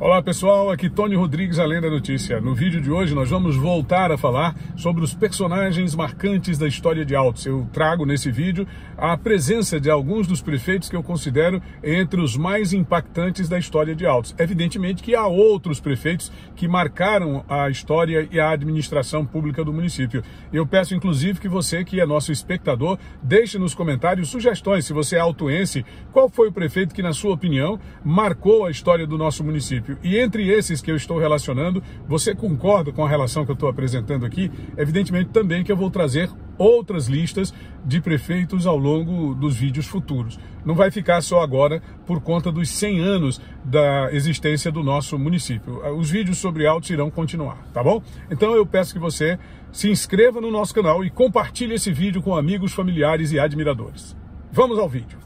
Olá pessoal, aqui Tony Rodrigues, Além da Notícia. No vídeo de hoje nós vamos voltar a falar sobre os personagens marcantes da história de Altos. Eu trago nesse vídeo a presença de alguns dos prefeitos que eu considero entre os mais impactantes da história de Altos. Evidentemente que há outros prefeitos que marcaram a história e a administração pública do município. Eu peço inclusive que você, que é nosso espectador, deixe nos comentários sugestões. Se você é altoense, qual foi o prefeito que, na sua opinião, marcou a história do nosso município? E entre esses que eu estou relacionando, você concorda com a relação que eu estou apresentando aqui? Evidentemente também que eu vou trazer outras listas de prefeitos ao longo dos vídeos futuros. Não vai ficar só agora por conta dos 100 anos da existência do nosso município. Os vídeos sobre Altos irão continuar, tá bom? Então eu peço que você se inscreva no nosso canal e compartilhe esse vídeo com amigos, familiares e admiradores. Vamos ao vídeo.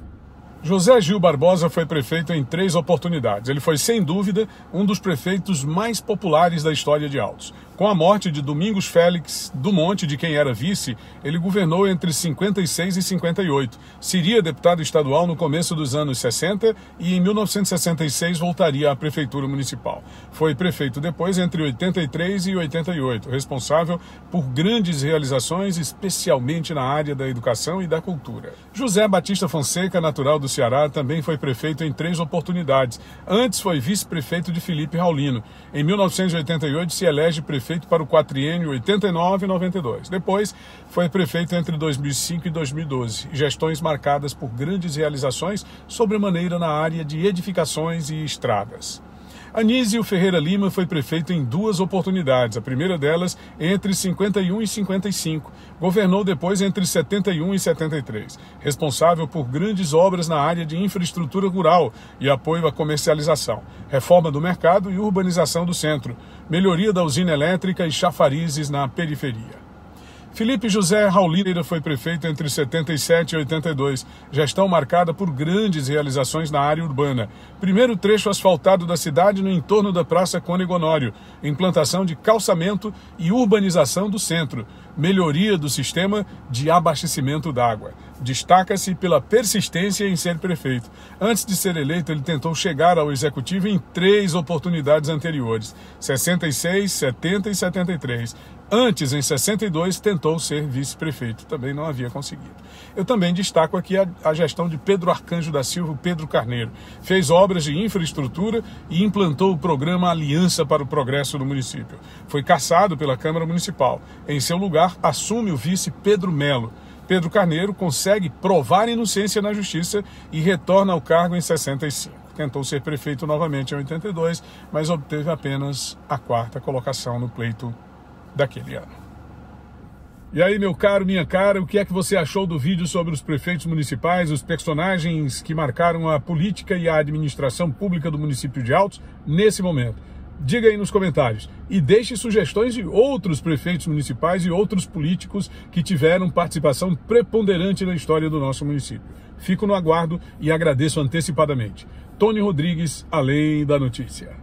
José Gil Barbosa foi prefeito em 3 oportunidades. Ele foi, sem dúvida, um dos prefeitos mais populares da história de Altos. Com a morte de Domingos Félix Dumont, de quem era vice, ele governou entre 56 e 58. Seria deputado estadual no começo dos anos 60 e, em 1966, voltaria à prefeitura municipal. Foi prefeito depois entre 83 e 88, responsável por grandes realizações, especialmente na área da educação e da cultura. José Batista Fonseca, natural do Ceará, também foi prefeito em 3 oportunidades. Antes foi vice-prefeito de Felipe Raulino. Em 1988, se elege prefeito para o quatriênio 89 e 92. Depois, foi prefeito entre 2005 e 2012. Gestões marcadas por grandes realizações, sobremaneira na área de edificações e estradas. Anísio Ferreira Lima foi prefeito em 2 oportunidades, a primeira delas entre 51 e 55. Governou depois entre 71 e 73. Responsável por grandes obras na área de infraestrutura rural e apoio à comercialização, reforma do mercado e urbanização do centro, melhoria da usina elétrica e chafarizes na periferia. Felipe José Raulino foi prefeito entre 77 e 82, gestão marcada por grandes realizações na área urbana. Primeiro trecho asfaltado da cidade no entorno da Praça Cônego Gonório, implantação de calçamento e urbanização do centro, melhoria do sistema de abastecimento d'água. Destaca-se pela persistência em ser prefeito. Antes de ser eleito, ele tentou chegar ao executivo em 3 oportunidades anteriores, 66, 70 e 73. Antes, em 62, tentou ser vice-prefeito. Também não havia conseguido. Eu também destaco aqui a gestão de Pedro Arcanjo da Silva, Pedro Carneiro. Fez obras de infraestrutura e implantou o programa Aliança para o Progresso do Município. Foi cassado pela Câmara Municipal. Em seu lugar, assume o vice Pedro Melo. Pedro Carneiro consegue provar inocência na justiça e retorna ao cargo em 65. Tentou ser prefeito novamente em 82, mas obteve apenas a 4ª colocação no pleito daquele ano. E aí, meu caro, minha cara, o que é que você achou do vídeo sobre os prefeitos municipais, os personagens que marcaram a política e a administração pública do município de Altos nesse momento? Diga aí nos comentários e deixe sugestões de outros prefeitos municipais e outros políticos que tiveram participação preponderante na história do nosso município. Fico no aguardo e agradeço antecipadamente. Tony Rodrigues, Além da Notícia.